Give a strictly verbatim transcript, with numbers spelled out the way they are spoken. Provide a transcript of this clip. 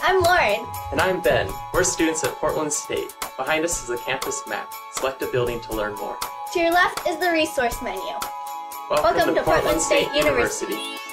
Hi, I'm Lauren. And I'm Ben. We're students at Portland State. Behind us is a campus map. Select a building to learn more. To your left is the resource menu. Welcome, Welcome to, to Portland, Portland State, State University. University.